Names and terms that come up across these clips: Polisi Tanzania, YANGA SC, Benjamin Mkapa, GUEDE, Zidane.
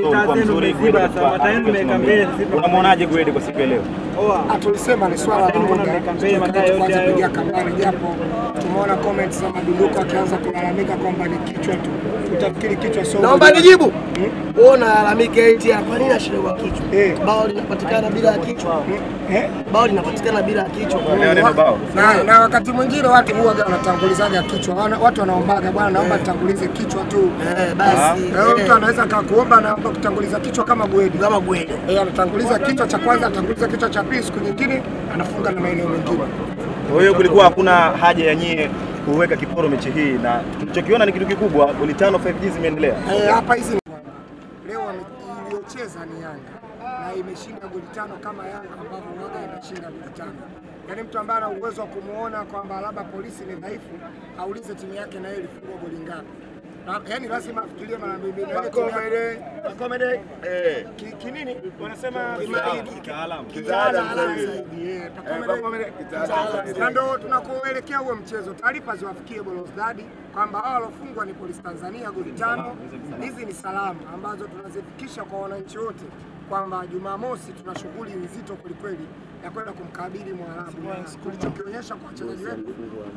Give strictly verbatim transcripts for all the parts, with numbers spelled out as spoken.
kwa, kwa mzuri GUEDE unamuonaje GUEDE kwa siku leo? Atulisema ni swala la muda kwanza kupiga kampeni, japo tumeona comments za maduluko akianza kulalamika kwamba ni kichwa tu. Utafikiri kichwa sio. Naomba nijibu. Wewe unalalamika eti kwa nini ashelewa kichwa? Bao linapatikana bila kichwa. Eh? Bao linapatikana bila kichwa. Na na wakati mwingine watu huwa wanatangulizaga kichwa. Watu wanaombaga bwana naomba tangulize kichwa tu. Eh basi. Mtu anaweza akakuomba na kutanguliza kichwa kama GUEDE. Kama GUEDE. Eh, anatanguliza kichwa cha kwanza, atanguliza kichwa cha pili, siku nyingine anafunga na maeneo mengine. Kwa hiyo kulikuwa hakuna haja ya nyie kuweka kiporo mechi hii, na tulichokiona ni kitu kikubwa. Goli tano five G zimeendelea. Eh, hapa hizi leo waliocheza ni Yanga na imeshinda goli tano kama Yanga ambavyo Yanga inashinda goli tano. Yaani mtu ambaye ana uwezo wa kumuona kwamba labda polisi ni dhaifu, aulize timu yake na yeye ilifungwa goli ngapi. Yaani lazima afikirie mara mbili na komede komede eh kinini wanasema kitaalamu kitaalamu eh komede kitaalamu. Ndio tunakuelekea huo mchezo, taarifa ziwafikie Bolosdadi kwamba hao walofungwa ni Polisi Tanzania goli tano. Hizi ni salamu ambazo tunazifikisha kwa wananchi wote kwamba Jumamosi tuna shughuli nzito kweli ya kwenda kumkabili Mwarabu. Tulichokionyesha kwa wachezaji wetu,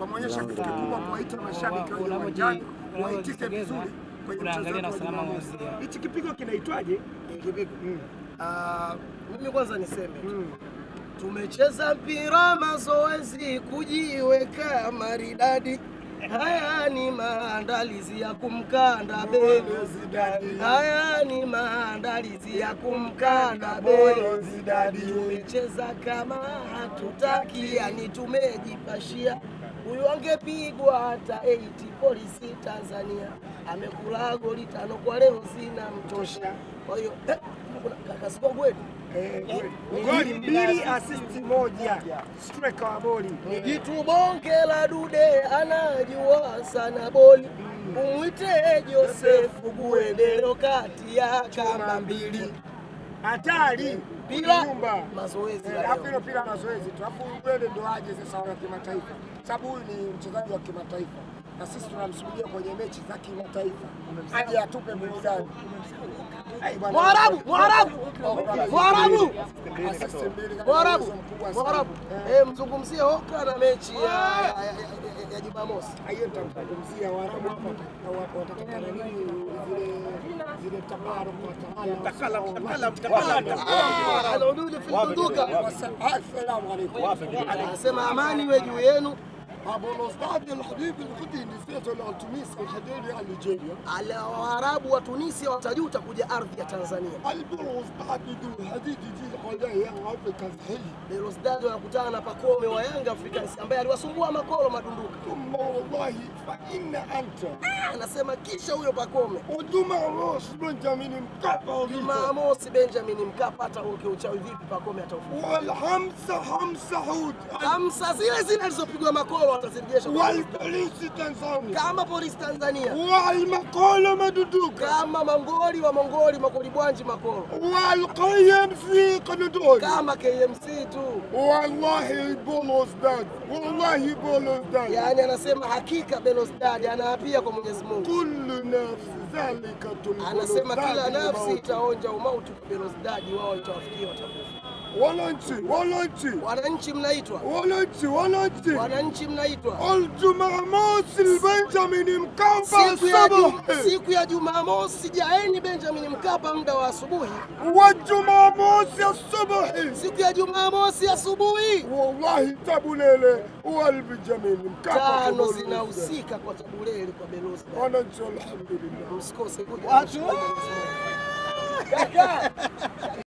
kuonyesha kitu kikubwa, kuwaita mashabiki wa uwanjani, kuwaitisha vizuri kwenye mchezo wa usalama wa usia. Hichi kipigo kinaitwaje? Kipigo. Ah, mimi kwanza niseme tu. Tumecheza mpira, mazoezi, kujiweka maridadi. Haya ni maandalizi ya kumkanda Boyo Zidane. Haya ni maandalizi ya kumkanda Boyo Zidane. Tumecheza kama hatutaki, yani tumejipashia. Huyu angepigwa hata eighty. Polisi Tanzania amekula goli tano kwa leo, sina mtosha. Kwa hiyo kakasiko GUEDE goli mbili assist moja, striker wa boli ni jitu bonge la dude, anajua sana boli. Umwite Joseph GUEDE kati ya kama mbili hatari bila mazoezi. Alafu hilo pila mazoezi tu, alafu GUEDE ndo aje sasa wa kimataifa, sababu huyu ni mchezaji wa kimataifa na sisi tunamsubiria kwenye mechi za kimataifa aje atupe burudani. Mwarabu, Mwarabu, Mwarabu, Mwarabu, Mwarabu. Eh, mzungumzie hoka na mechi ya ya Jumamosi. Hiyo nitamzungumzia Mwarabu hapa watataka nini zile zile tabaro kwa takala takala takala takala. Alaududu fi tunduka. Assalamu alaykum. Anasema amani iwe juu yenu. Bolosdadi alhabib alqudi nisiyatu altunisi alhadili algeria ala waarabu wa Tunisia watajuta kuja ardhi ya Tanzania. Bolosdadi alhadidi alqadi ya Afrika Zahili. Bolosdadi wanakutana na pakome wa Yanga Afrika ambaye aliwasumbua makolo madunduka. Wallahi fa inna anta anasema kisha huyo pakome Juma Mosi Benjamin Mkapa. Juma Mosi Benjamin Mkapa hata ukiuchawi vipi pakome ataufuta. Wal hamsa hamsa hud hamsa zile zile zilizopigwa makolo watazirejesha. Polisi Tanzania kama Polisi Tanzania wal makolo maduduka kama mangoli wa mongoli makolibwanji makolo wal K M C kanadol kama K M C tu. Wallahi Bolosdadi, wallahi Bolosdadi, yani anasema hakika Bolosdadi anaapia kwa Mwenyezi Mungu. Kullu nafsi zalika tul, anasema kila nafsi itaonja umauti kwa Bolosdadi. Wao itawafikia watakufa. Wananchi, wananchi, wananchi mnaitwa, wananchi, wananchi, wananchi mnaitwa. Jumamosi Benjamin Mkapa asubuhi, siku ya Jumamosi jaeni Benjamin Mkapa muda wa asubuhi. Wa Jumamosi asubuhi, siku ya Jumamosi asubuhi. Wallahi tabulele wal Benjamin Mkapa tano zinahusika kwa tabulele kwa Belosa. Wananchi alhamdulillah. Msikose kuja. Kaka